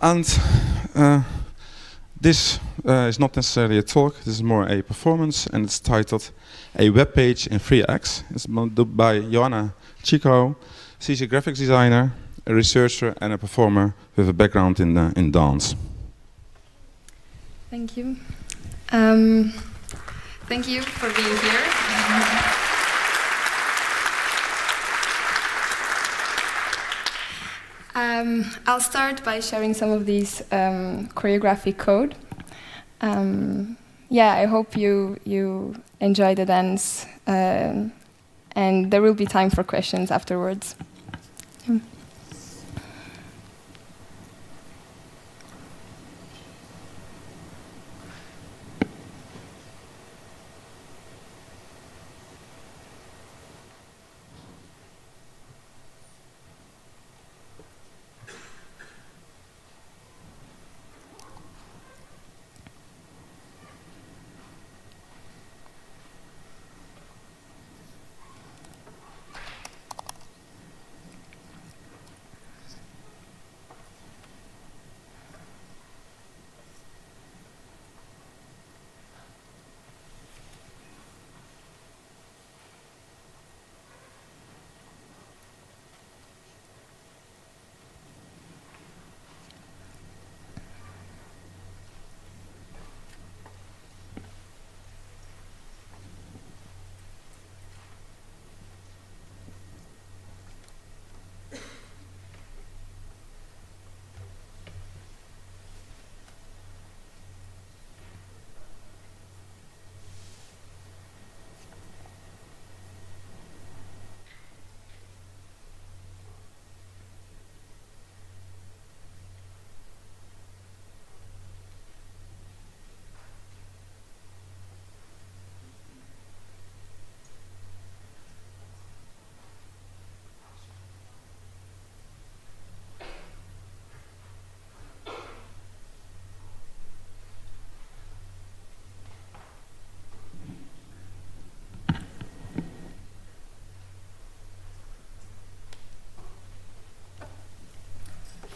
And this is not necessarily a talk, this is more a performance, and it's titled A Web Page in 3 Acts. It's by Joana Chicau. She's a graphics designer, a researcher, and a performer with a background in dance. Thank you. Thank you for being here. I'll start by sharing some of these choreographic code. Yeah, I hope you enjoy the dance, and there will be time for questions afterwards.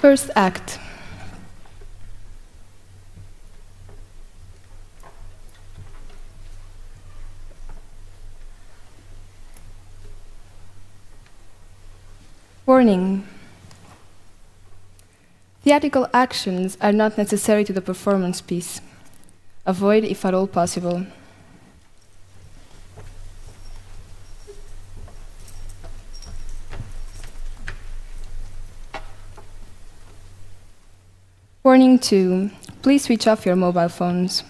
First act. Warning. Theatrical actions are not necessary to the performance piece. Avoid if at all possible. Warning 2. Please switch off your mobile phones.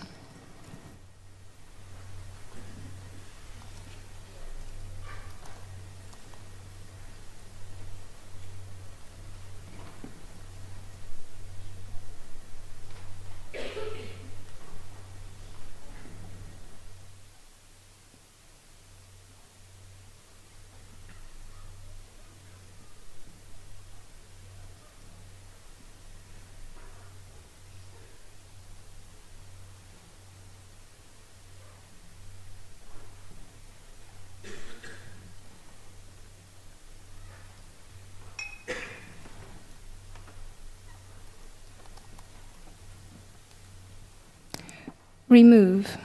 Remove.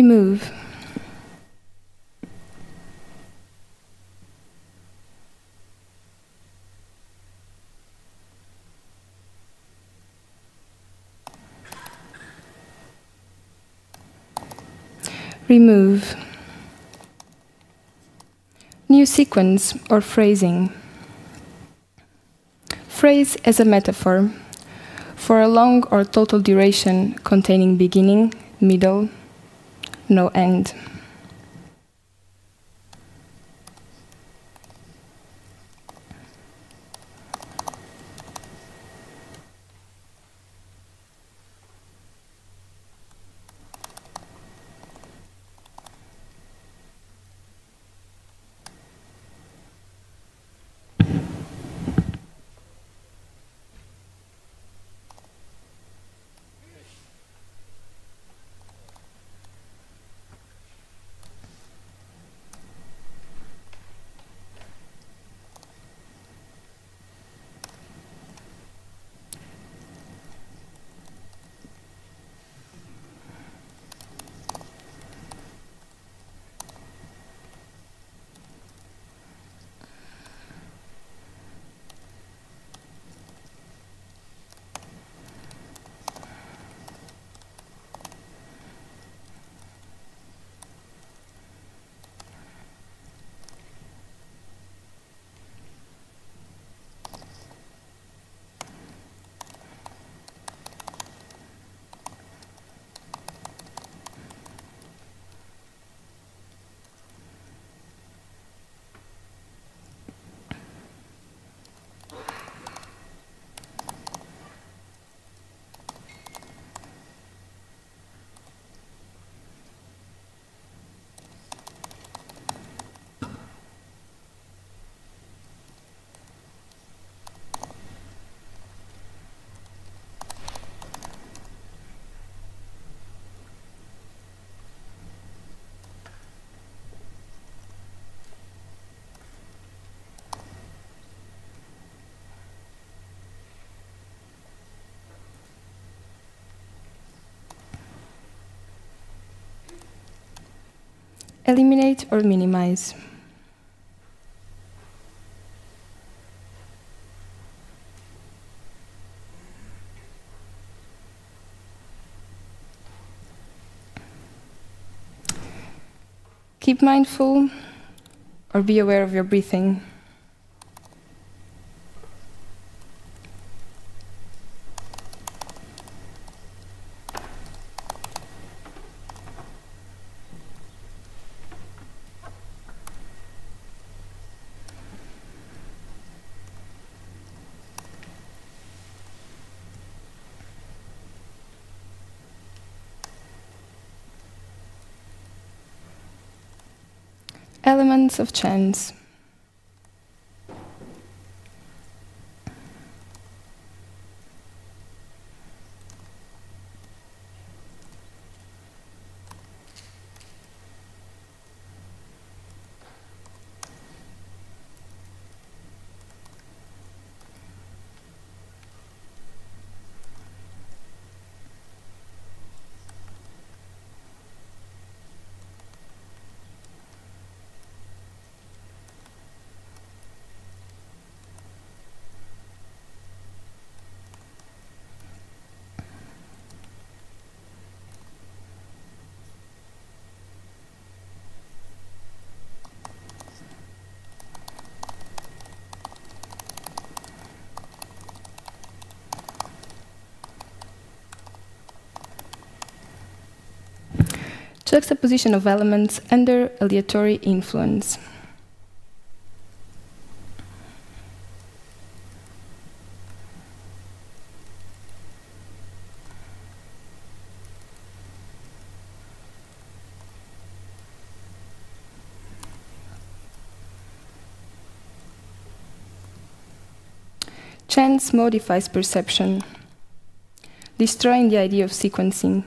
Remove. Remove. New sequence or phrasing. Phrase as a metaphor for a long or total duration containing beginning, middle, no end. eliminate or minimize. Keep mindful or be aware of your breathing. Elements of chance. Juxtaposition of elements under aleatory influence. Chance modifies perception, destroying the idea of sequencing.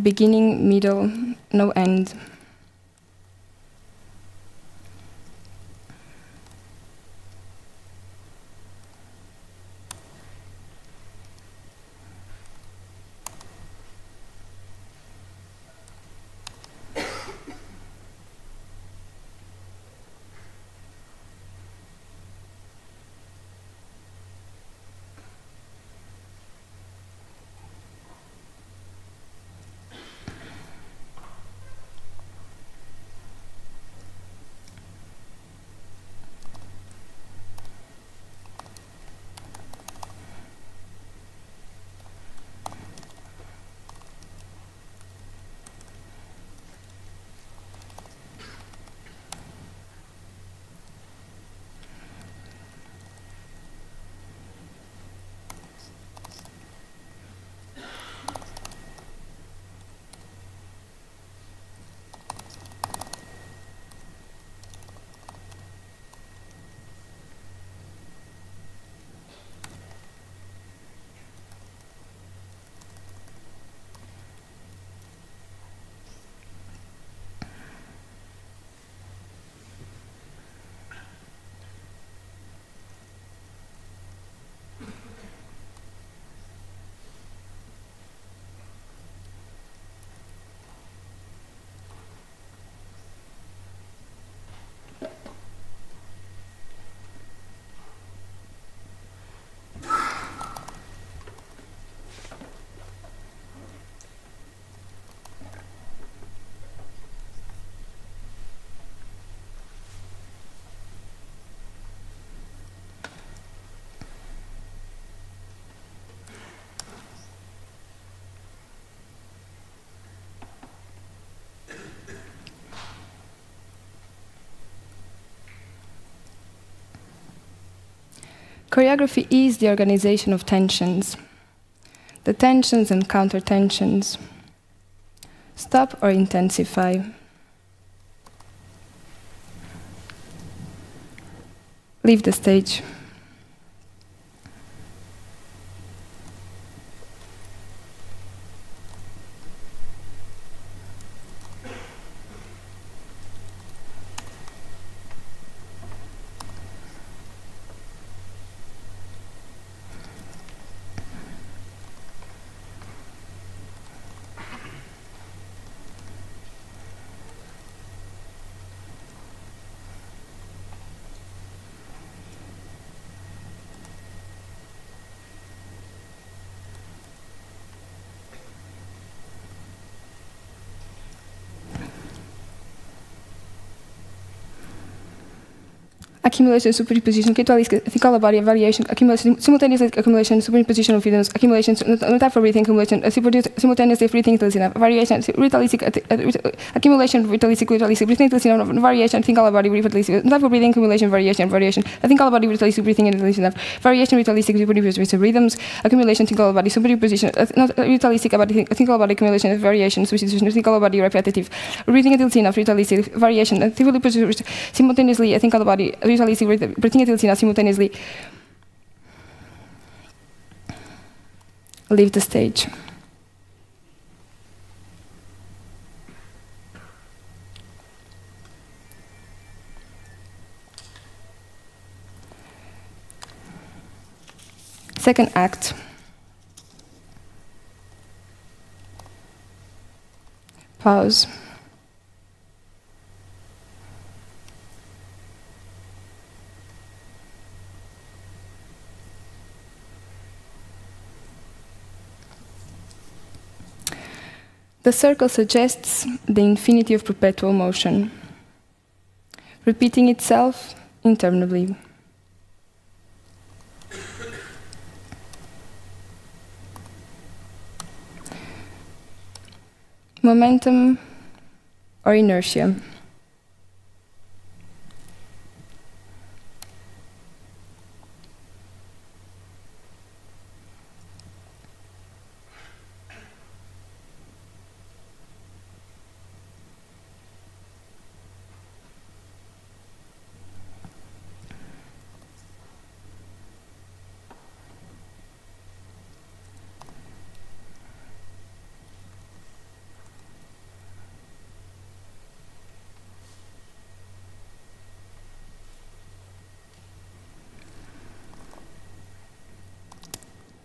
Beginning, middle, no end. Choreography is the organization of tensions, the tensions and counter-tensions. Stop or intensify. Leave the stage. accumulation, superposition, Kitwali variation, accumulation, simultaneous accumulation, superimposition of evidence, accumulation, metaphor-breathing accumulation, simultaneous breathing variation, ritualistic accumulation, ritualistic breathing variation, Thinkalabadi ritualistic, metaphor-breathing accumulation, variation, Thinkalabadi ritualistic breathing and variation, ritualistic superimposition rhythms, accumulation, Thinkalabadi superimposition, ritualistic Thinkalabadi accumulation of variation, substitution, Thinkalabadi repetitive, breathing Tillotina, ritualistic variation, and simultaneously Thinkalabadi ritualistic breathing Tillotina simultaneously leave the stage. Second act. Pause. The circle suggests the infinity of perpetual motion, repeating itself interminably. Momentum or inertia.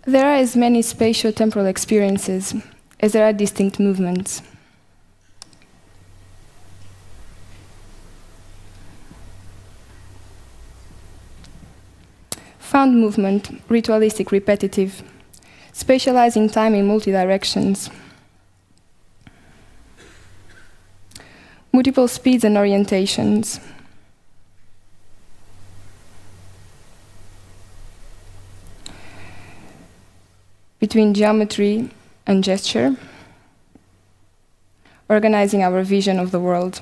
There are as many spatio-temporal experiences as there are distinct movements. Found movement, ritualistic, repetitive, spatializing time in multi-directions. Multiple speeds and orientations. Between geometry and gesture, organizing our vision of the world.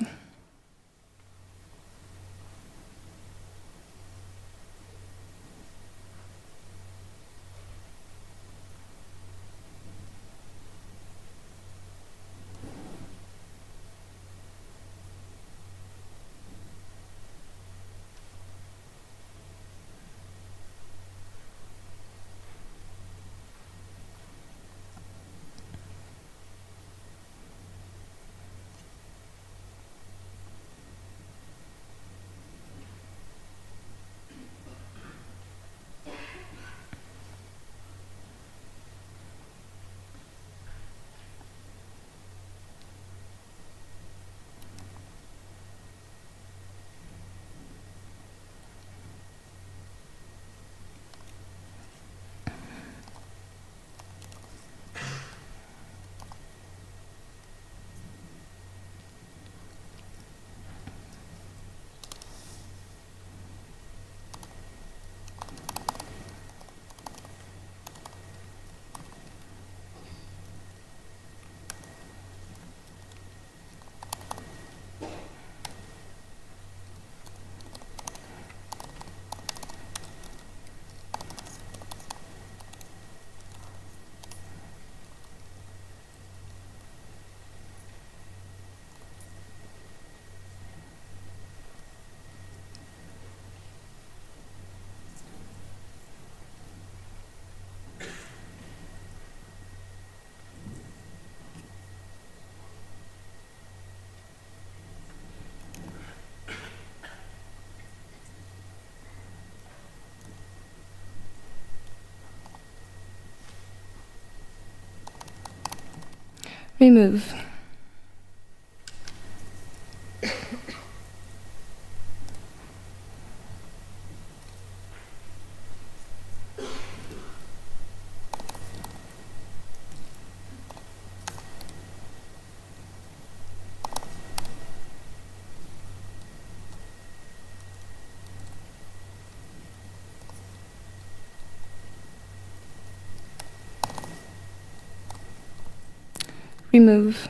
Remove. remove.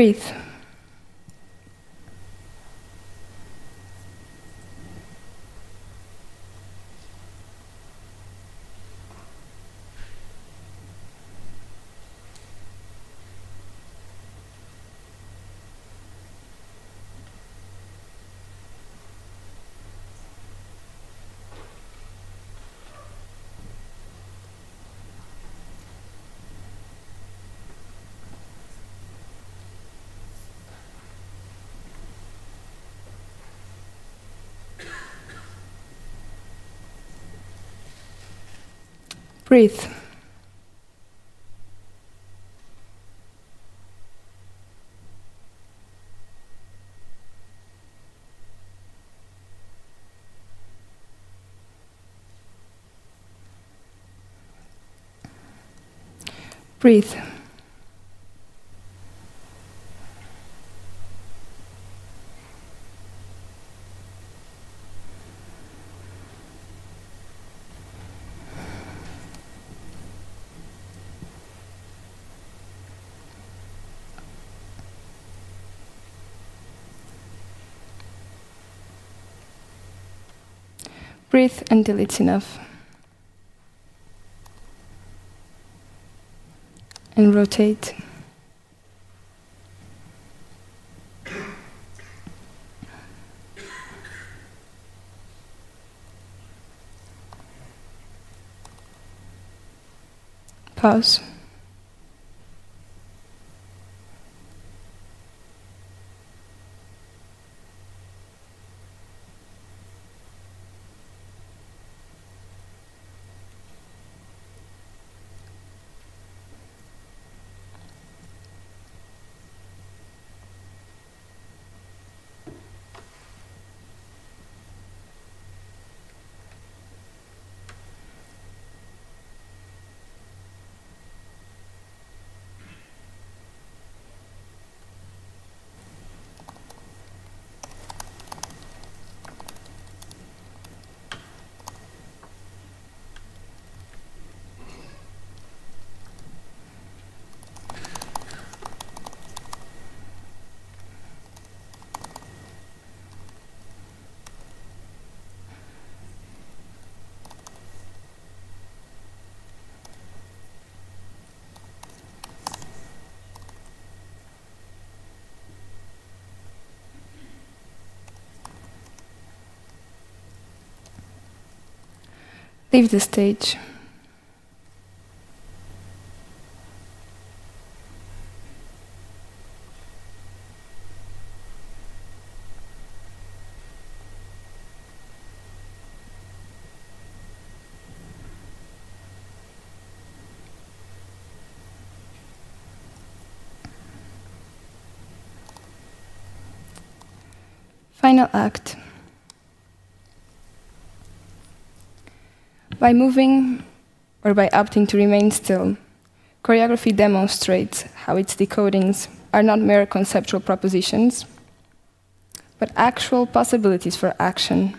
Breathe. Breathe. Breathe. Breathe until it's enough. And rotate. Pause. Leave the stage. Final act. By moving or by opting to remain still, choreography demonstrates how its decodings are not mere conceptual propositions, but actual possibilities for action.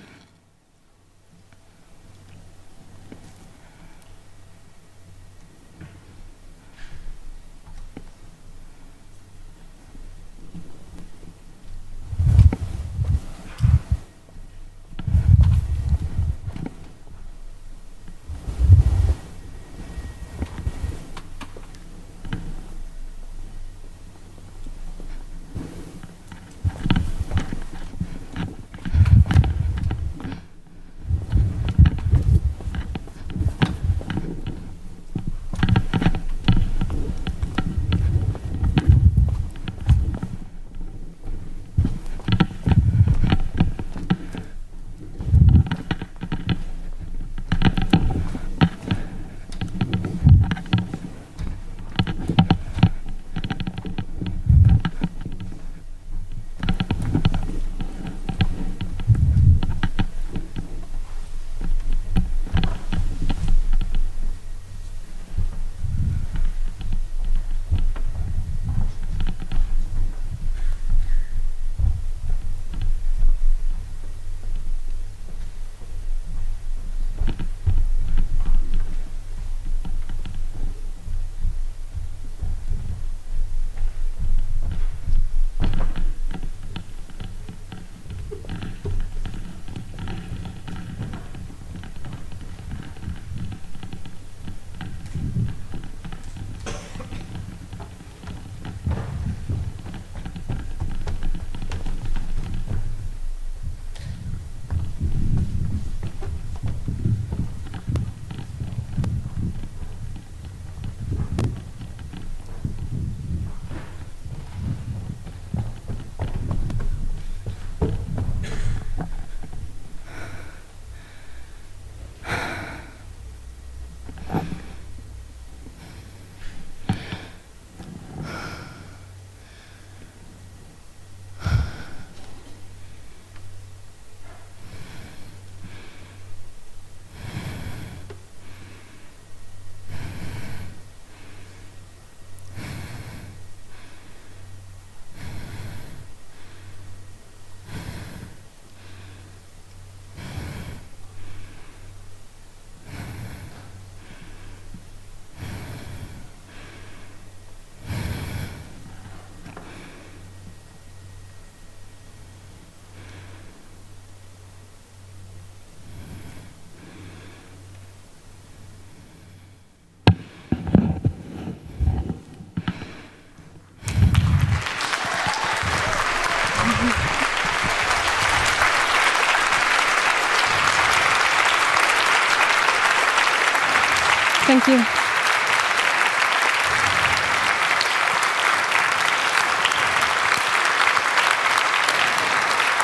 Thank you.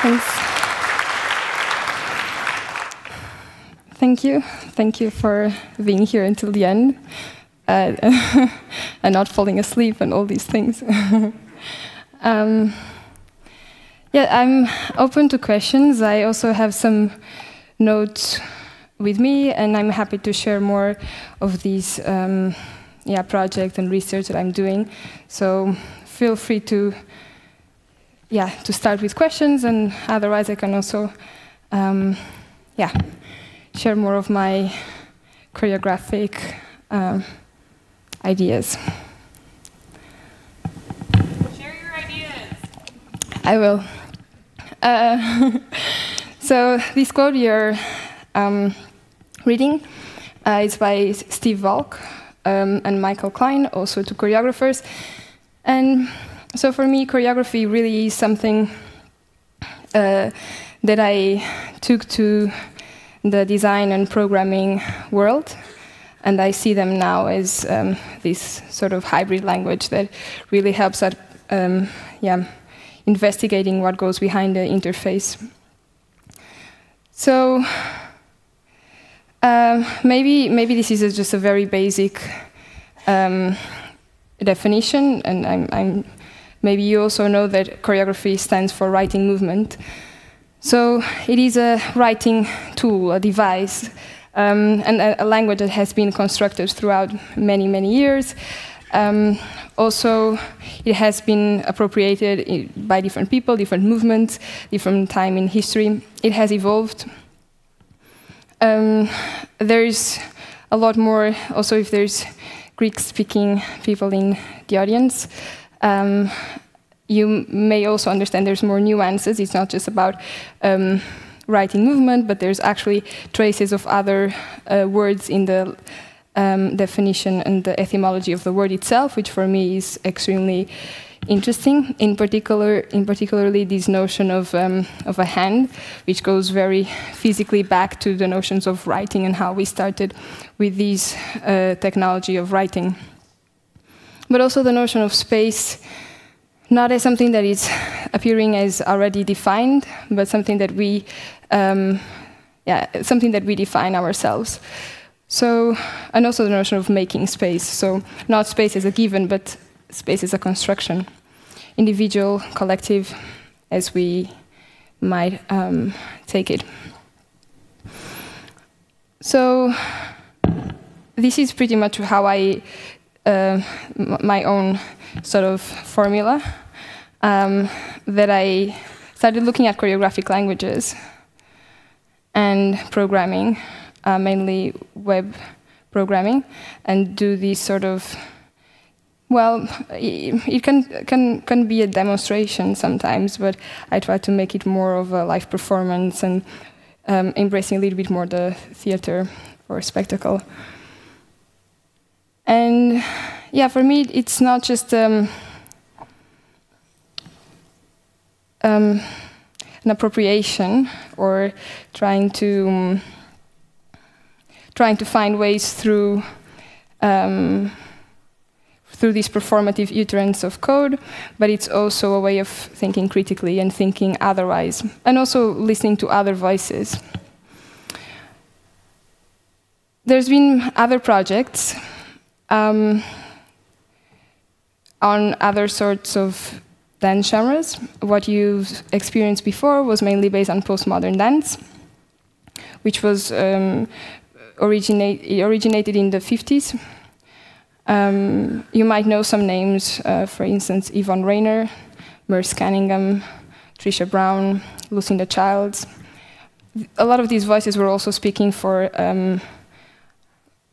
Thanks. Thank you. Thank you for being here until the end and not falling asleep and all these things. Yeah, I'm open to questions. I also have some notes with me, and I'm happy to share more of these projects and research that I'm doing. So feel free to to start with questions, and otherwise I can also share more of my choreographic ideas. Share your ideas. I will. So this quote you're reading is by Steve Volk and Michael Klein, also two choreographers. And so for me, choreography really is something that I took to the design and programming world, and I see them now as this sort of hybrid language that really helps at investigating what goes behind the interface. So maybe this is just a very basic definition, and I'm maybe you also know that choreography stands for writing movement. So it is a writing tool, a device, and a language that has been constructed throughout many, many years. Also, it has been appropriated by different people, different movements, different time in history. It has evolved. There is a lot more, also if there's Greek-speaking people in the audience, you may also understand there's more nuances. It's not just about writing movement, but there's actually traces of other words in the definition and the etymology of the word itself, which for me is extremely interesting. In particularly this notion of a hand, which goes very physically back to the notions of writing and how we started with this technology of writing. But also the notion of space, not as something that is appearing as already defined, but something that we, define ourselves. So, and also the notion of making space. So, not space as a given, but space as a construction, individual, collective, as we might take it. So, this is pretty much how I. My own sort of formula that I started looking at choreographic languages and programming, mainly web programming, and do these sort of, well, it can be a demonstration sometimes, but I try to make it more of a live performance and embracing a little bit more the theater or spectacle. And yeah, for me, it's not just an appropriation or trying to find ways through through this performative utterance of code, but it's also a way of thinking critically and thinking otherwise, and also listening to other voices. There's been other projects. On other sorts of dance genres. What you've experienced before was mainly based on postmodern dance, which was originated in the 50s. You might know some names, for instance, Yvonne Rainer, Merce Cunningham, Trisha Brown, Lucinda Childs. A lot of these voices were also speaking for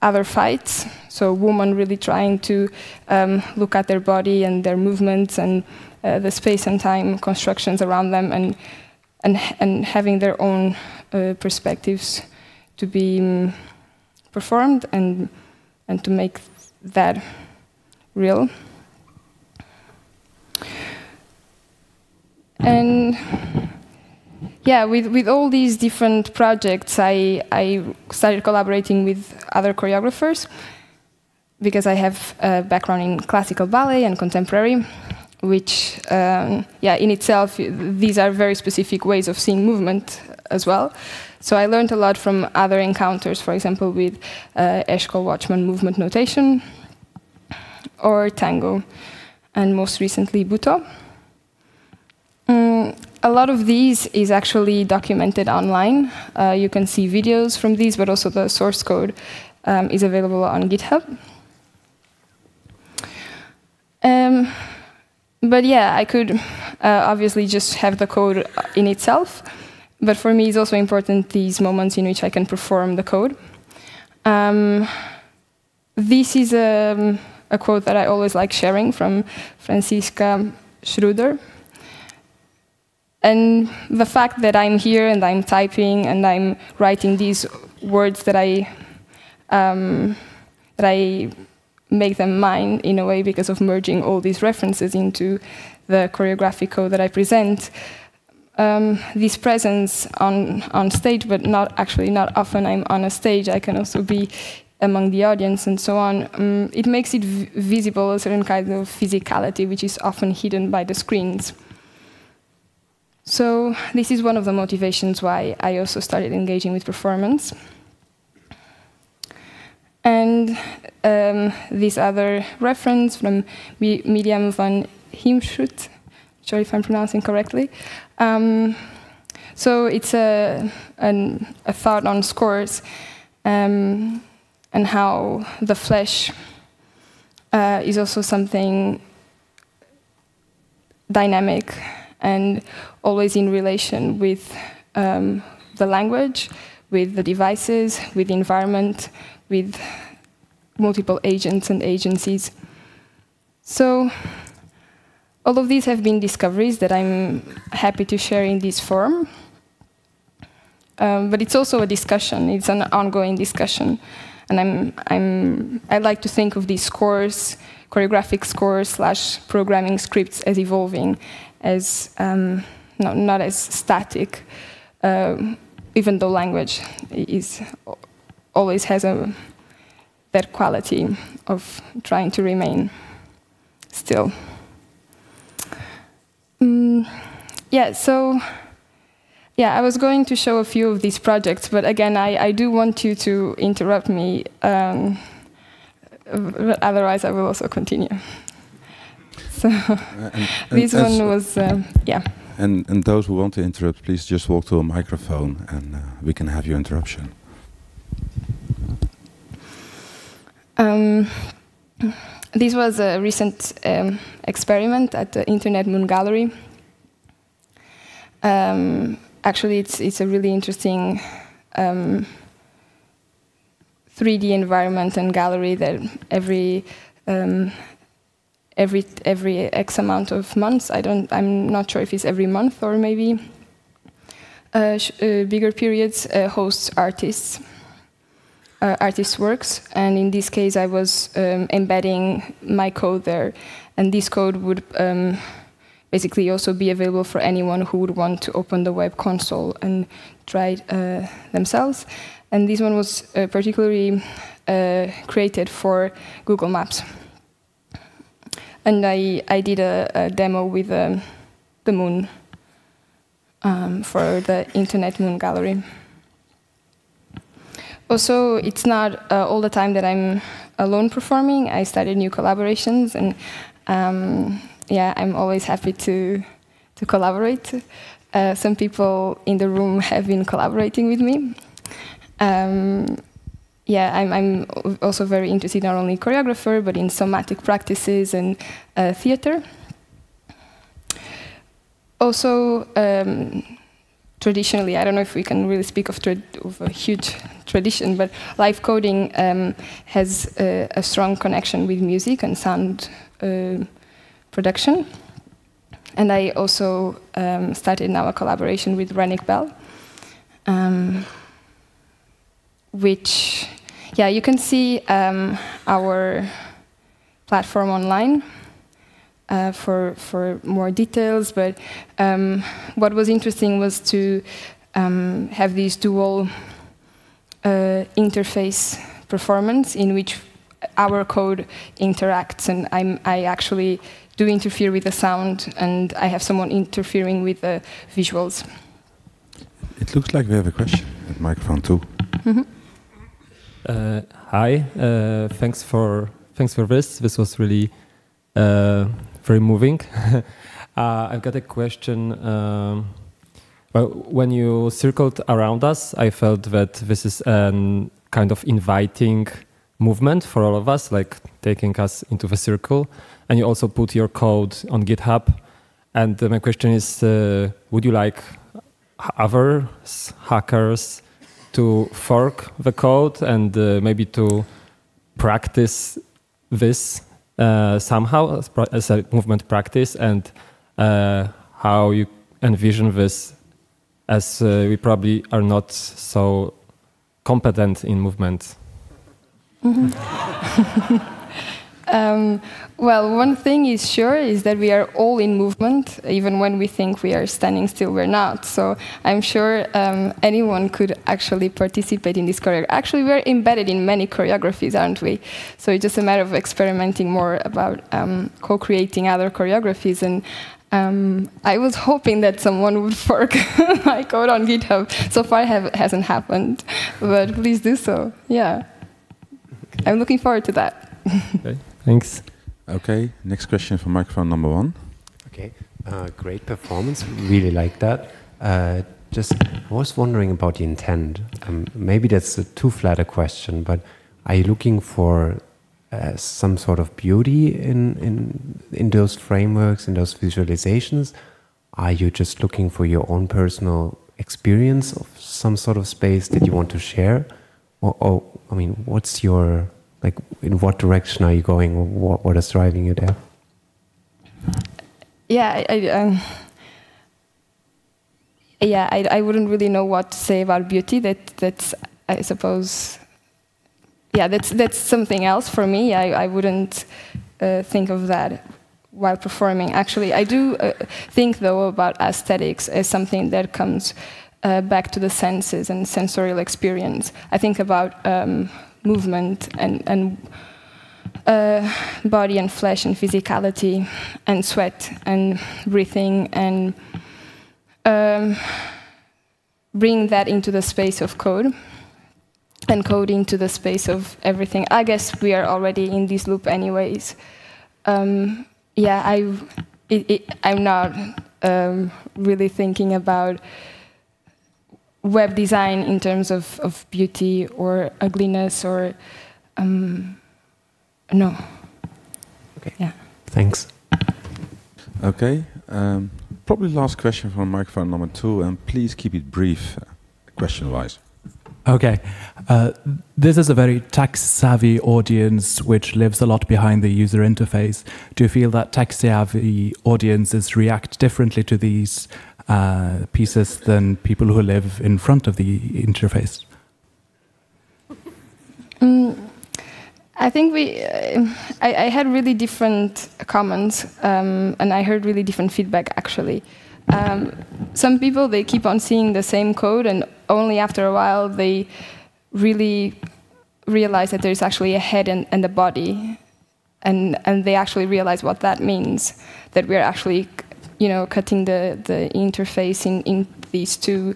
other fights, so women really trying to look at their body and their movements and the space and time constructions around them, and having their own perspectives to be performed and to make that real. And yeah, with all these different projects, I started collaborating with other choreographers, because I have a background in classical ballet and contemporary, which, yeah, in itself, these are very specific ways of seeing movement as well. So I learned a lot from other encounters, for example, with Eshkol Watchman movement notation or tango, and most recently, Butoh. A lot of these is actually documented online. You can see videos from these, but also the source code is available on GitHub. But yeah, I could obviously just have the code in itself. But for me, it's also important these moments in which I can perform the code. This is a quote that I always like sharing from Franziska Schröder. And the fact that I'm here and I'm typing and I'm writing these words that I make them mine in a way because of merging all these references into the choreographic code that I present. This presence on stage, but not often I'm on a stage. I can also be among the audience and so on. It makes it visible a certain kind of physicality, which is often hidden by the screens. So this is one of the motivations why I also started engaging with performance. And this other reference from Miriam van Himschut, sorry if I'm pronouncing correctly. So it's a thought on scores and how the flesh is also something dynamic and always in relation with the language, with the devices, with the environment, with multiple agents and agencies. So all of these have been discoveries that I'm happy to share in this forum. But it's also a discussion. It's an ongoing discussion. And I like to think of these scores, choreographic scores / programming scripts, as evolving, as not as static, even though language always has that quality of trying to remain still. Yeah, I was going to show a few of these projects, but again, I do want you to interrupt me, otherwise I will also continue. So this one was, yeah. And those who want to interrupt, please just walk to a microphone and we can have your interruption. This was a recent experiment at the Internet Moon Gallery. Actually, it's a really interesting 3D environment and gallery that every X amount of months, I'm not sure if it's every month or maybe bigger periods, hosts artists, artists' works. And in this case, I was embedding my code there. And this code would basically also be available for anyone who would want to open the web console and try it themselves. And this one was particularly created for Google Maps. And I did a demo with the moon for the Internet Moon Gallery. Also, it's not all the time that I'm alone performing. I started new collaborations, and yeah, I'm always happy to collaborate. Some people in the room have been collaborating with me. Yeah, I'm also very interested not only in choreography, but in somatic practices and theater. Also, traditionally, I don't know if we can really speak of a huge tradition, but live coding has a strong connection with music and sound production. And I also started now a collaboration with Renick Bell, which... Yeah, you can see our platform online for more details, but what was interesting was to have this dual interface performance in which our code interacts, and I actually do interfere with the sound, and I have someone interfering with the visuals. It looks like we have a question at microphone 2. Mm-hmm. Hi, thanks for this. This was really very moving. I've got a question. Well, when you circled around us, I felt that this is a kind of inviting movement for all of us, like taking us into the circle. And you also put your code on GitHub. And my question is, would you like others, hackers, to fork the code and maybe to practice this somehow as a movement practice, and how you envision this, as we probably are not so competent in movement? Mm-hmm. Well, one thing is sure is that we are all in movement. Even when we think we are standing still, we're not. So I'm sure anyone could actually participate in this choreography. Actually, we're embedded in many choreographies, aren't we? So it's just a matter of experimenting more about co-creating other choreographies. And I was hoping that someone would fork my code on GitHub. So far, it hasn't happened. But please do so. Yeah. I'm looking forward to that. Okay, thanks. Okay, next question for microphone number 1. Okay, great performance. Really like that. Just, I was wondering about the intent. Maybe that's a too flat a question, but are you looking for some sort of beauty in those frameworks, in those visualizations? Are you just looking for your own personal experience of some sort of space that you want to share? Or I mean, what's your, like, in what direction are you going? What is driving you there? Yeah, I wouldn't really know what to say about beauty. That's I suppose, yeah, that's something else for me. I wouldn't think of that while performing. Actually, I do think though about aesthetics as something that comes back to the senses and sensorial experience. I think about movement and body and flesh and physicality and sweat and breathing, and bring that into the space of code, and code into the space of everything. I guess we are already in this loop anyways. Yeah, I'm not really thinking about web design in terms of beauty or ugliness or no. Okay. Yeah. Thanks. Okay. Probably last question from microphone number 2, and please keep it brief, question-wise. Okay. This is a very tech-savvy audience which lives a lot behind the user interface. Do you feel that tech-savvy audiences react differently to these pieces than people who live in front of the interface? I think I had really different comments, and I heard really different feedback, actually. Some people, they keep on seeing the same code, and only after a while they really realize that there's actually a head and a body, and they actually realize what that means, that we're actually, you know, cutting the interface in these two,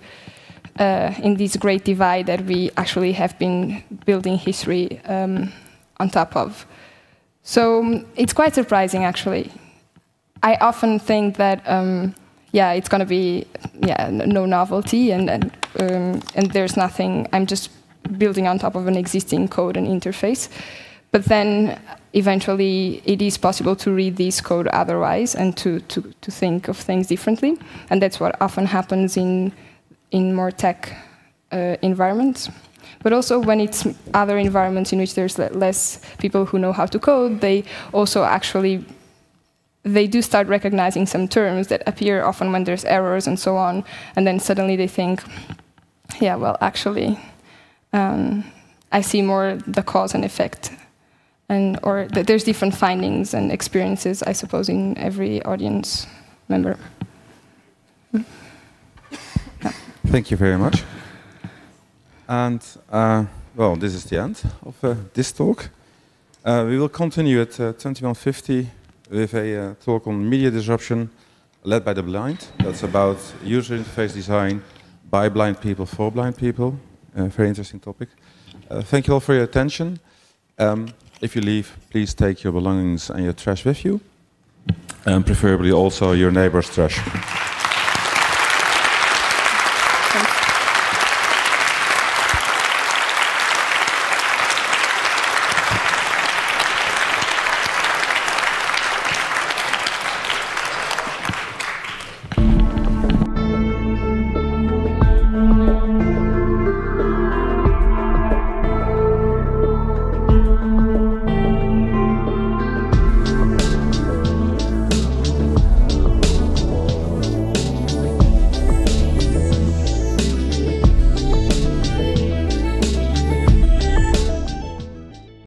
in this great divide that we actually have been building history on top of. So it's quite surprising, actually. I often think that, yeah, it's going to be, yeah, no novelty, and there's nothing. I'm just building on top of an existing code and interface. But then, eventually, it is possible to read this code otherwise and to think of things differently, and that's what often happens in more tech environments. But also, when it's other environments in which there's less people who know how to code, they also actually do start recognizing some terms that appear often when there's errors and so on, and then suddenly they think, yeah, well, actually, I see more the cause and effect. Or there's different findings and experiences, I suppose, in every audience member. Mm. Yeah. Thank you very much. And well, this is the end of this talk. We will continue at 21:50 with a talk on media disruption led by the blind. That's about user interface design by blind people for blind people. Very interesting topic. Thank you all for your attention. If you leave, please take your belongings and your trash with you, and preferably also your neighbor's trash.